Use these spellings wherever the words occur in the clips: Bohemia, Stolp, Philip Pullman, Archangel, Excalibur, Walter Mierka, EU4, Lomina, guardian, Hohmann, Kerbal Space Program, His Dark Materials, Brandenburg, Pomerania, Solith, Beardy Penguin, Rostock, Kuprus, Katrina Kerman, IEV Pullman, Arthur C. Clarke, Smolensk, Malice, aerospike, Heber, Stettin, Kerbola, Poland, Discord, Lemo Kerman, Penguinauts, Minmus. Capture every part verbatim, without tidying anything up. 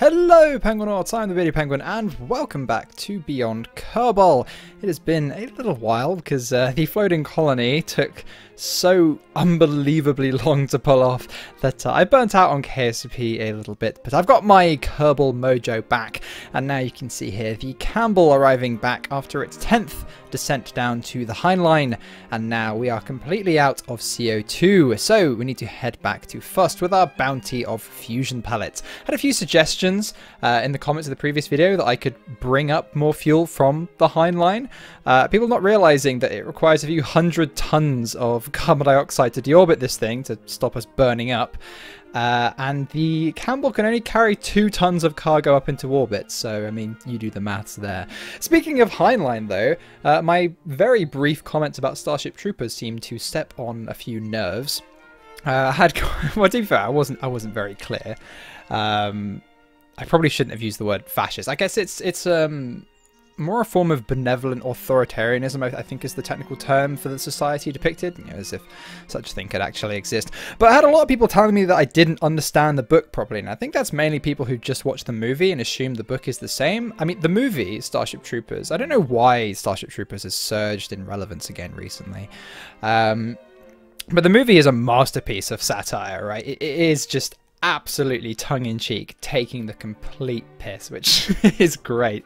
Hello Penguinauts, I'm the Beardy Penguin and welcome back to Beyond Kerbal. It has been a little while because uh, the floating colony took so unbelievably long to pull off that uh, I burnt out on K S P a little bit, but I've got my Kerbal mojo back, and now you can see here the Campbell arriving back after its tenth descent down to the Heinlein, and now we are completely out of C O two, so we need to head back to Fust with our bounty of fusion pellets. Had a few suggestions Uh, in the comments of the previous video that I could bring up more fuel from the Heinlein. Uh, people not realizing that it requires a few hundred tons of carbon dioxide to deorbit this thing to stop us burning up. Uh, and the Campbell can only carry two tons of cargo up into orbit, so, I mean, you do the maths there. Speaking of Heinlein, though, uh, my very brief comments about Starship Troopers seem to step on a few nerves. Uh, I had... well, to be fair, I wasn't, I wasn't very clear. Um... I probably shouldn't have used the word fascist. I guess it's it's um, more a form of benevolent authoritarianism, I think is the technical term for the society depicted, you know, as if such a thing could actually exist. But I had a lot of people telling me that I didn't understand the book properly, and I think that's mainly people who just watch the movie and assume the book is the same. I mean, the movie, Starship Troopers, I don't know why Starship Troopers has surged in relevance again recently. Um, but the movie is a masterpiece of satire, right? It, it is just absolutely tongue-in-cheek, taking the complete piss, which is great.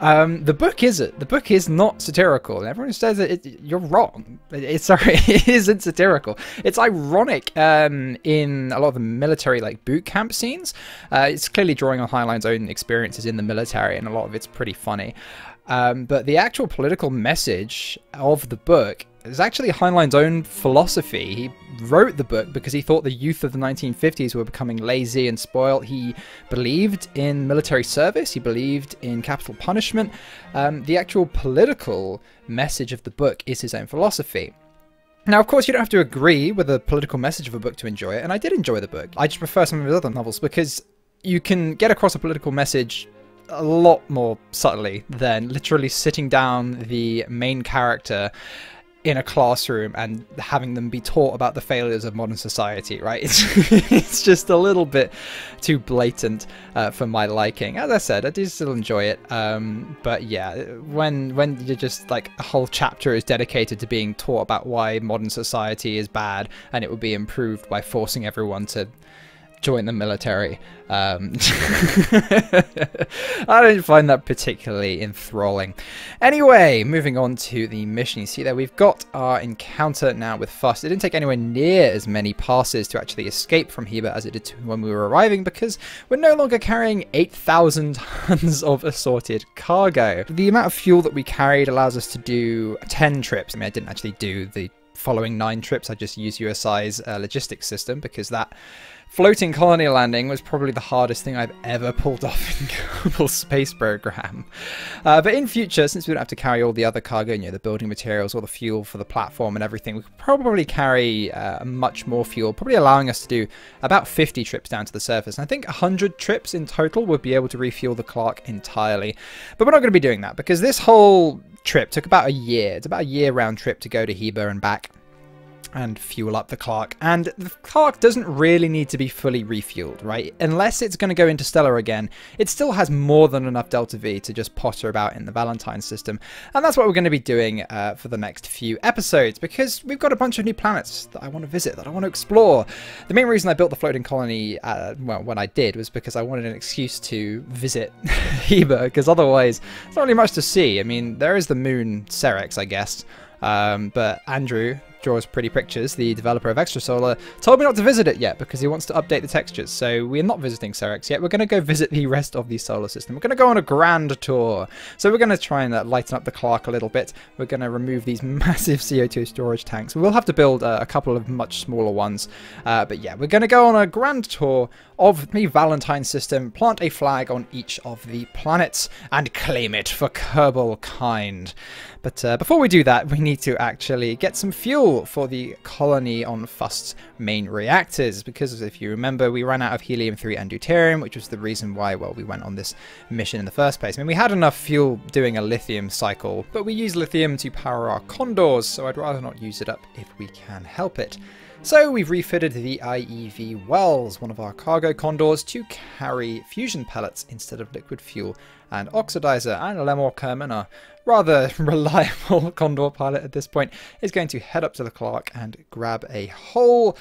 Um, the book isn't. The book is not satirical. And everyone who says it, it, you're wrong. It, it, sorry, it isn't satirical. It's ironic um, in a lot of the military, like, boot camp scenes. Uh, it's clearly drawing on Heinlein's own experiences in the military, and a lot of it's pretty funny. Um, but the actual political message of the book is actually Heinlein's own philosophy. He wrote the book because he thought the youth of the nineteen fifties were becoming lazy and spoiled. He believed in military service. He believed in capital punishment. Um, the actual political message of the book is his own philosophy. Now, of course, you don't have to agree with the political message of a book to enjoy it, and I did enjoy the book. I just prefer some of his other novels because you can get across a political message a lot more subtly than literally sitting down the main character in a classroom and having them be taught about the failures of modern society, right? It's, it's just a little bit too blatant uh, for my liking. As I said, I do still enjoy it, um, but yeah, when when you're just like a whole chapter is dedicated to being taught about why modern society is bad and it would be improved by forcing everyone to join the military. Um, I don't find that particularly enthralling. Anyway, moving on to the mission. You see there, we've got our encounter now with Fust. It didn't take anywhere near as many passes to actually escape from Heber as it did to when we were arriving, because we're no longer carrying eight thousand tons of assorted cargo. The amount of fuel that we carried allows us to do ten trips. I mean, I didn't actually do the following nine trips. I just used U S I's uh, logistics system because that floating colony landing was probably the hardest thing I've ever pulled off in Kerbal Space Program. Uh, but in future, since we don't have to carry all the other cargo, you know, the building materials, all the fuel for the platform and everything, we could probably carry uh, much more fuel, probably allowing us to do about fifty trips down to the surface. And I think one hundred trips in total would be able to refuel the Clark entirely. But we're not going to be doing that because this whole trip took about a year. It's about a year round trip to go to Heber and back and fuel up the Clark. And the Clark doesn't really need to be fully refueled, right? Unless it's going to go interstellar again, it still has more than enough Delta V to just potter about in the Valentine system. And that's what we're going to be doing uh, for the next few episodes, because we've got a bunch of new planets that I want to visit, that I want to explore. The main reason I built the floating colony, uh, well, when I did, was because I wanted an excuse to visit Heber, because otherwise, there's not really much to see. I mean, there is the moon Cerex, I guess. Um, but Andrew Draws Pretty Pictures, the developer of Extrasolar, told me not to visit it yet because he wants to update the textures. So we're not visiting Cerex yet. We're going to go visit the rest of the solar system. We're going to go on a grand tour. So we're going to try and uh, lighten up the Clark a little bit. We're going to remove these massive C O two storage tanks. We will have to build uh, a couple of much smaller ones. Uh, but yeah, we're going to go on a grand tour of the Valentine system, plant a flag on each of the planets, and claim it for Kerbalkind. But uh, before we do that, we need to actually get some fuel for the colony on Fust's main reactors, because if you remember, we ran out of helium three and deuterium, which was the reason why, well, we went on this mission in the first place. I mean, we had enough fuel doing a lithium cycle, but we use lithium to power our condors, so I'd rather not use it up if we can help it. So we've refitted the I E V Wells, one of our cargo condors, to carry fusion pellets instead of liquid fuel and oxidizer, and Lemo Kerman, a rather reliable condor pilot at this point, is going to head up to the Clark and grab a whole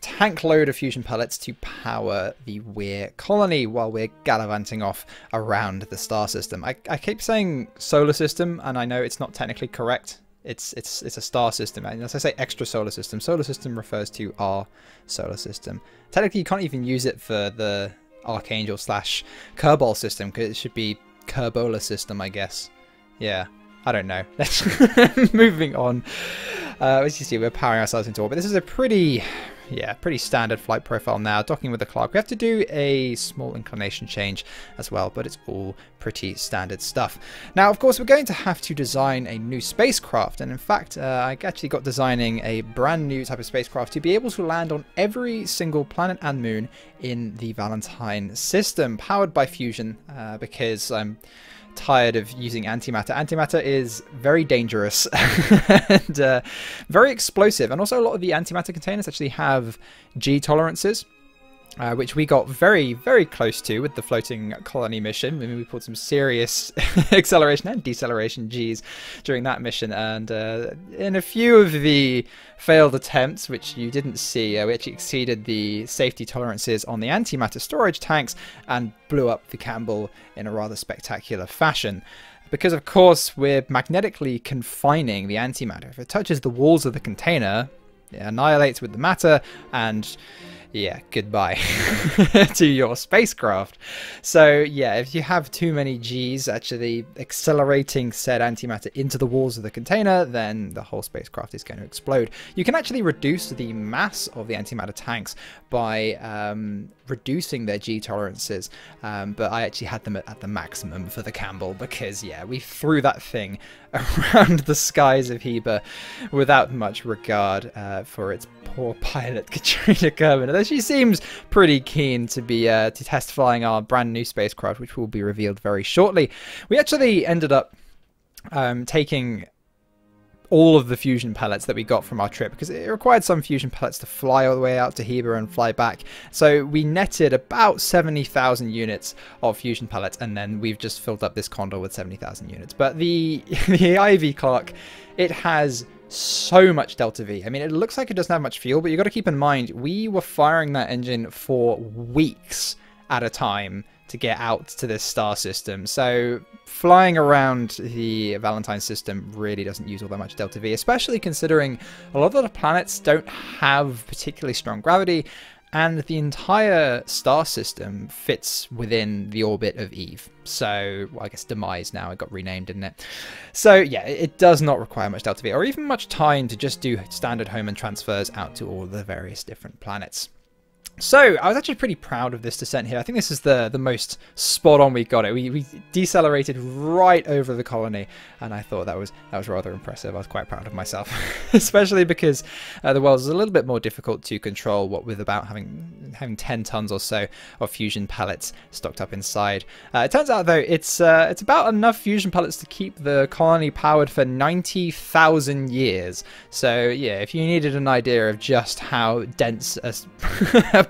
tank load of fusion pellets to power the Weir colony while we're gallivanting off around the star system. I, I keep saying solar system, and I know it's not technically correct. It's it's it's a star system, and as I say, extra solar system. Solar system refers to our solar system. Technically, you can't even use it for the Archangel slash Kerbal system, because it should be Kerbola system, I guess. Yeah, I don't know. Let's moving on. Uh, as you see, we're powering ourselves into orbit. This is a pretty, yeah, pretty standard flight profile now. Docking with the Clark. We have to do a small inclination change as well, but it's all pretty standard stuff. Now, of course, we're going to have to design a new spacecraft. And in fact, uh, I actually got designing a brand new type of spacecraft to be able to land on every single planet and moon in the Valentine system, powered by fusion, uh, because I'm tired of using antimatter. Antimatter is very dangerous and uh, very explosive, and also a lot of the antimatter containers actually have G tolerances, uh, which we got very, very close to with the floating colony mission. I mean, we pulled some serious acceleration and deceleration Gs during that mission, and uh, in a few of the failed attempts, which you didn't see, uh, we actually exceeded the safety tolerances on the antimatter storage tanks and blew up the Campbell in a rather spectacular fashion. Because, of course, we're magnetically confining the antimatter. If it touches the walls of the container, it annihilates with the matter, and yeah, goodbye to your spacecraft. So yeah, if you have too many Gs actually accelerating said antimatter into the walls of the container, then the whole spacecraft is going to explode. You can actually reduce the mass of the antimatter tanks by um, reducing their G tolerances, um, but I actually had them at, at the maximum for the Campbell, because yeah, we threw that thing around the skies of Heber without much regard uh, for its poor pilot, Katrina Kerman. She seems pretty keen to be uh, to test flying our brand new spacecraft, which will be revealed very shortly. We actually ended up um, taking all of the fusion pellets that we got from our trip, because it required some fusion pellets to fly all the way out to Heber and fly back. So we netted about seventy thousand units of fusion pellets, and then we've just filled up this condor with seventy thousand units. But the, the I E V Clarke, it has so much delta V. I mean, it looks like it doesn't have much fuel, but you've got to keep in mind, we were firing that engine for weeks at a time to get out to this star system. So flying around the Valentine system really doesn't use all that much delta V, especially considering a lot of the planets don't have particularly strong gravity, and the entire star system fits within the orbit of Eve. So, well, I guess Demise now, it got renamed, didn't it? So yeah, it does not require much delta V, or even much time to just do standard Hohmann transfers out to all the various different planets. So I was actually pretty proud of this descent here. I think this is the, the most spot on we got it. We, we decelerated right over the colony, and I thought that was that was rather impressive. I was quite proud of myself, especially because uh, the Wells is a little bit more difficult to control, what with about having having ten tons or so of fusion pellets stocked up inside. Uh, it turns out, though, it's uh, it's about enough fusion pellets to keep the colony powered for ninety thousand years. So yeah, if you needed an idea of just how dense a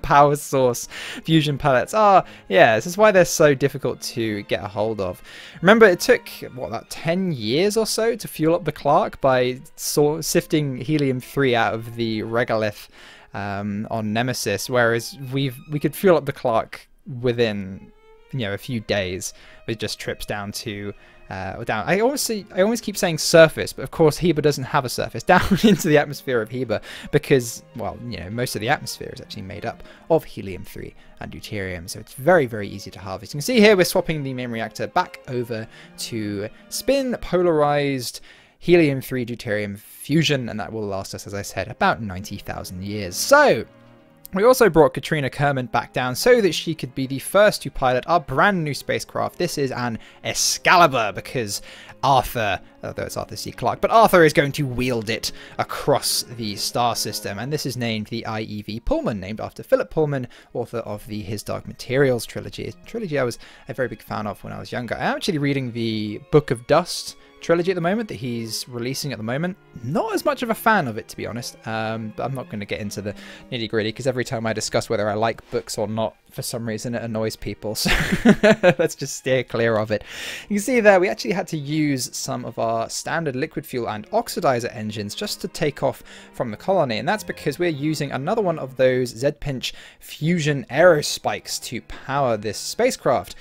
power source fusion pellets are, yeah, this is why they're so difficult to get a hold of. Remember, it took what, about ten years or so to fuel up the Clark by so sifting helium three out of the regolith um, on Nemesis, whereas we've we could fuel up the Clark within, you know, a few days with just trips down to Uh, down. I always see, I always keep saying surface, but of course Heber doesn't have a surface. Down into the atmosphere of Heber, because, well, you know, most of the atmosphere is actually made up of helium three and deuterium, so it's very, very easy to harvest. You can see here we're swapping the main reactor back over to spin polarized helium three deuterium fusion, and that will last us, as I said, about ninety thousand years. So we also brought Katrina Kerman back down so that she could be the first to pilot our brand new spacecraft. This is an Excalibur, because Arthur although it's Arthur C. Clarke. But Arthur is going to wield it across the star system, and this is named the I E V Pullman, named after Philip Pullman, author of the His Dark Materials trilogy. A trilogy I was a very big fan of when I was younger. I'm actually reading the Book of Dust trilogy at the moment that he's releasing at the moment. Not as much of a fan of it, to be honest, um, but I'm not going to get into the nitty-gritty, because every time I discuss whether I like books or not, for some reason it annoys people, so let's just steer clear of it. You can see there we actually had to use some of our standard liquid fuel and oxidizer engines just to take off from the colony, and that's because we're using another one of those Z pinch fusion aerospikes to power this spacecraft.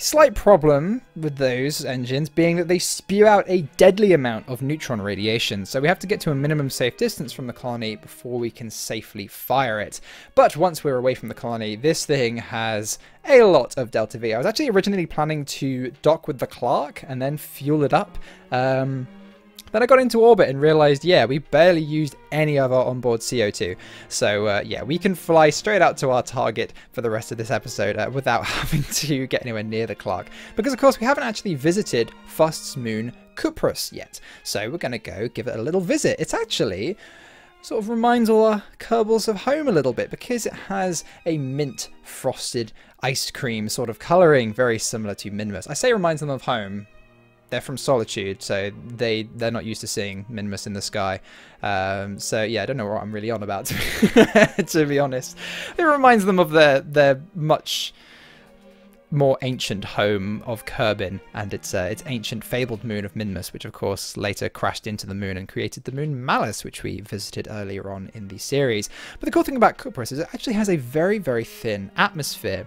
Slight problem with those engines being that they spew out a deadly amount of neutron radiation, so we have to get to a minimum safe distance from the colony before we can safely fire it. But once we're away from the colony, this thing has a lot of delta V. I was actually originally planning to dock with the Clark and then fuel it up. Um, Then I got into orbit and realized, yeah, we barely used any of our onboard C O two. So, uh, yeah, we can fly straight out to our target for the rest of this episode uh, without having to get anywhere near the Clark. Because, of course, we haven't actually visited Fust's moon Kuprus yet. So we're going to go give it a little visit. It's actually sort of reminds all our Kerbals of home a little bit because it has a mint frosted ice cream sort of coloring, very similar to Minmus. I say reminds them of home. They're from Solitude, so they, they're not used to seeing Minmus in the sky. Um, so, yeah, I don't know what I'm really on about, to be, to be honest. It reminds them of their, their much more ancient home of Kerbin and its, uh, its ancient fabled moon of Minmus, which, of course, later crashed into the moon and created the moon Malice, which we visited earlier on in the series. But the cool thing about Kuprus is it actually has a very, very thin atmosphere,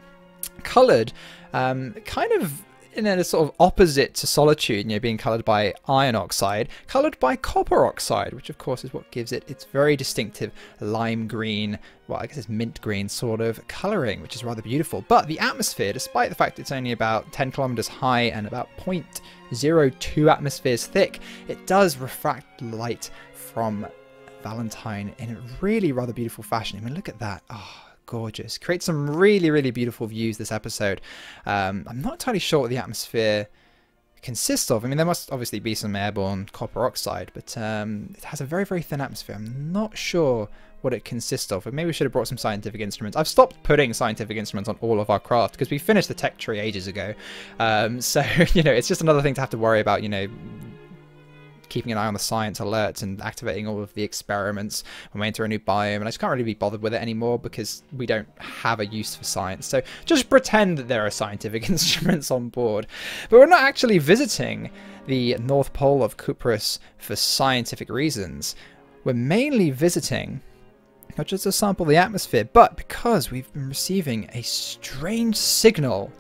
coloured um, kind of... in a sort of opposite to Solitude, you know, being coloured by iron oxide, coloured by copper oxide, which of course is what gives it its very distinctive lime green, well, I guess it's mint green sort of colouring, which is rather beautiful. But the atmosphere, despite the fact it's only about ten kilometres high and about zero point zero two atmospheres thick, it does refract light from Valentine in a really rather beautiful fashion. I mean, look at that. Oh, gorgeous. Creates some really, really beautiful views this episode. Um, I'm not entirely sure what the atmosphere consists of. I mean, there must obviously be some airborne copper oxide, but um, it has a very, very thin atmosphere. I'm not sure what it consists of, but maybe we should have brought some scientific instruments. I've stopped putting scientific instruments on all of our craft because we finished the tech tree ages ago. Um, so, you know, it's just another thing to have to worry about, you know, keeping an eye on the science alerts and activating all of the experiments when we enter a new biome, and I just can't really be bothered with it anymore because we don't have a use for science. So just pretend that there are scientific instruments on board. But we're not actually visiting the North Pole of Kuprus for scientific reasons. We're mainly visiting not just to sample the atmosphere, but because we've been receiving a strange signal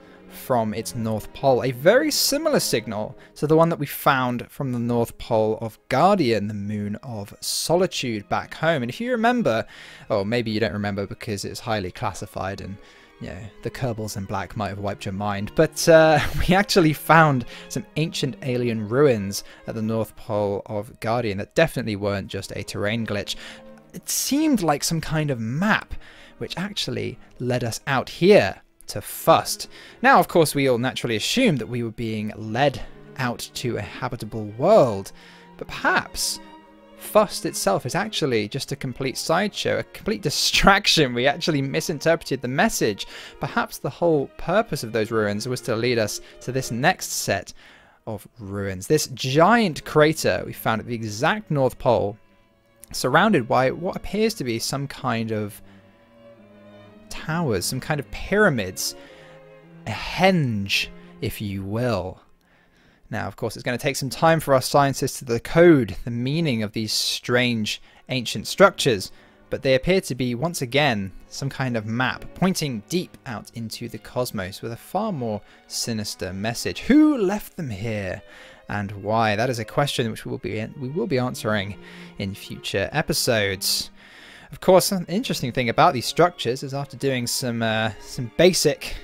from its North Pole, a very similar signal to the one that we found from the North Pole of Guardian, the moon of Solitude back home. And if you remember, or maybe you don't remember because it's highly classified and, you know, the Kerbals in black might have wiped your mind, but uh, we actually found some ancient alien ruins at the North Pole of Guardian that definitely weren't just a terrain glitch. It seemed like some kind of map, which actually led us out here to Fust. Now, of course, we all naturally assumed that we were being led out to a habitable world, but perhaps Fust itself is actually just a complete sideshow, a complete distraction. We actually misinterpreted the message. Perhaps the whole purpose of those ruins was to lead us to this next set of ruins. This giant crater we found at the exact North Pole, surrounded by what appears to be some kind of towers, some kind of pyramids, a henge, if you will. Now, of course, it's going to take some time for our scientists to decode the meaning of these strange ancient structures, but they appear to be, once again, some kind of map pointing deep out into the cosmos with a far more sinister message. Who left them here and why? That is a question which we will be, we will be answering in future episodes. Of course, an interesting thing about these structures is after doing some uh, some basic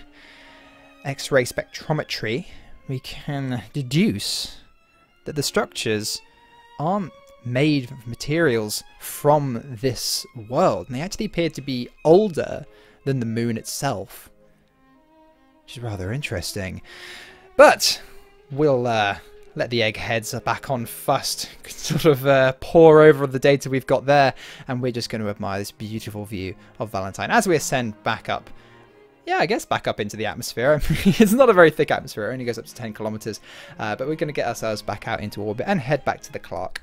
X-ray spectrometry, we can deduce that the structures aren't made of materials from this world. And they actually appear to be older than the moon itself, which is rather interesting. But we'll uh, let the eggheads back on Fust sort of uh, pour over the data we've got there, and we're just going to admire this beautiful view of Valentine as we ascend back up. Yeah, I guess back up into the atmosphere. It's not a very thick atmosphere. It only goes up to ten kilometers. Uh, but we're going to get ourselves back out into orbit and head back to the Clark,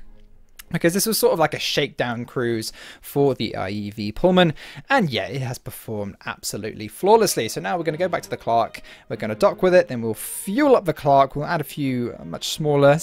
because this was sort of like a shakedown cruise for the I E V Pullman. And yeah, it has performed absolutely flawlessly. So now we're going to go back to the Clark. We're going to dock with it. Then we'll fuel up the Clark. We'll add a few much smaller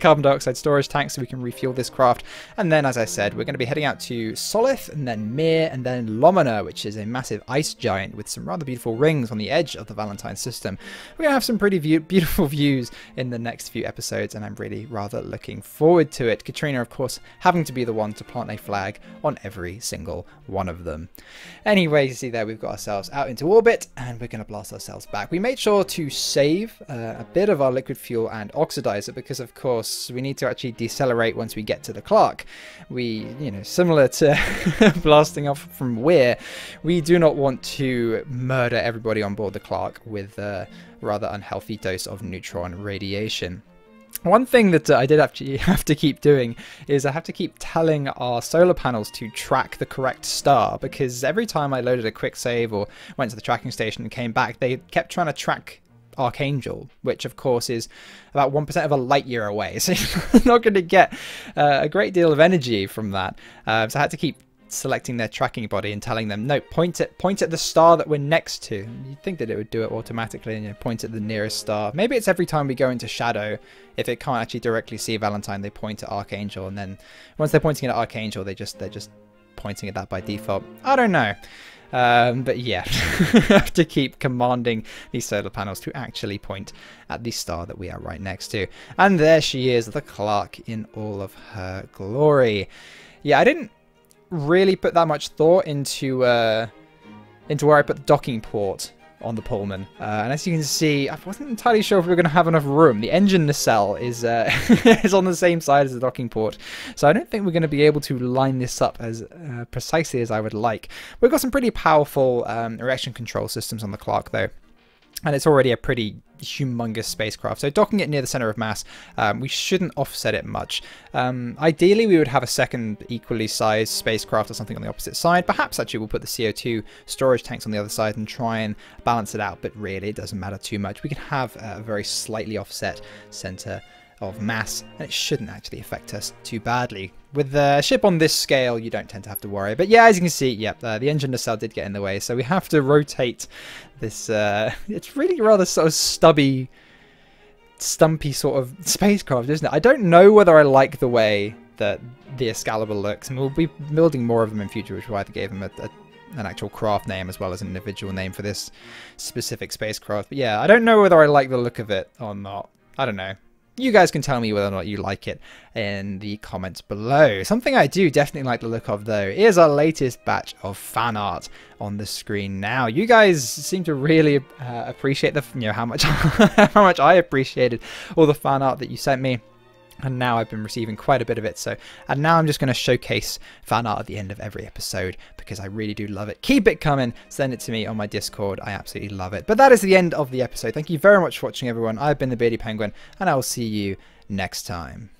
carbon dioxide storage tanks so we can refuel this craft. And then, as I said, we're going to be heading out to Solith and then Mir and then Lomina, which is a massive ice giant with some rather beautiful rings on the edge of the Valentine system. We're going to have some pretty view beautiful views in the next few episodes, and I'm really rather looking forward to it. Katrina, of course, having to be the one to plant a flag on every single one of them. Anyway, you see there, we've got ourselves out into orbit and we're going to blast ourselves back. We made sure to save uh, a bit of our liquid fuel and oxidizer, because of course we need to actually decelerate once we get to the Clark. We, you know, similar to blasting off from Weir, we do not want to murder everybody on board the Clark with a rather unhealthy dose of neutron radiation. One thing that uh, I did actually have to keep doing is I have to keep telling our solar panels to track the correct star, because every time I loaded a quick save or went to the tracking station and came back, they kept trying to track Archangel, which of course is about one percent of a light year away. So you're not going to get uh, a great deal of energy from that. Uh, so I had to keep selecting their tracking body and telling them, no, point it point at the star that we're next to. You'd think that it would do it automatically, and you know, point at the nearest star. Maybe it's every time we go into shadow, if it can't actually directly see Valentine, they point at Archangel, and then once they're pointing at Archangel, they just they're just pointing at that by default. I don't know. Um, but yeah, have to keep commanding these solar panels to actually point at the star that we are right next to. And there she is, the Clark in all of her glory. Yeah, I didn't really put that much thought into uh, into where I put the docking port on the Pullman, uh, and as you can see, I wasn't entirely sure if we were going to have enough room. The engine nacelle is uh, is on the same side as the docking port, so I don't think we're going to be able to line this up as uh, precisely as I would like. We've got some pretty powerful um, erection control systems on the Clark, though, and it's already a pretty humongous spacecraft, so docking it near the center of mass, um, we shouldn't offset it much. Um, ideally we would have a second equally sized spacecraft or something on the opposite side. Perhaps actually we'll put the C O two storage tanks on the other side and try and balance it out, but really it doesn't matter too much. We can have a very slightly offset center of mass, and it shouldn't actually affect us too badly. With a ship on this scale, you don't tend to have to worry. But yeah, as you can see, yep, uh, the engine nacelle did get in the way, so we have to rotate this, uh, it's really rather sort of stubby, stumpy sort of spacecraft, isn't it? I don't know whether I like the way that the Excalibur looks, and we'll be building more of them in future, which is why I gave them a, a an actual craft name as well as an individual name for this specific spacecraft. But yeah, I don't know whether I like the look of it or not. I don't know. You guys can tell me whether or not you like it in the comments below. Something I do definitely like the look of, though, is our latest batch of fan art on the screen now. You guys seem to really uh, appreciate the, you know, how much how much I appreciated all the fan art that you sent me. And now I've been receiving quite a bit of it. So, and now I'm just going to showcase fan art at the end of every episode, because I really do love it. Keep it coming. Send it to me on my Discord. I absolutely love it. But that is the end of the episode. Thank you very much for watching, everyone. I've been the Beardy Penguin, and I will see you next time.